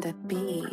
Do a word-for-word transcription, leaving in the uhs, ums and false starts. going to be.